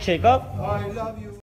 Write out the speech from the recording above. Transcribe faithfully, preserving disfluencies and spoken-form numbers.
Jacob. I love you.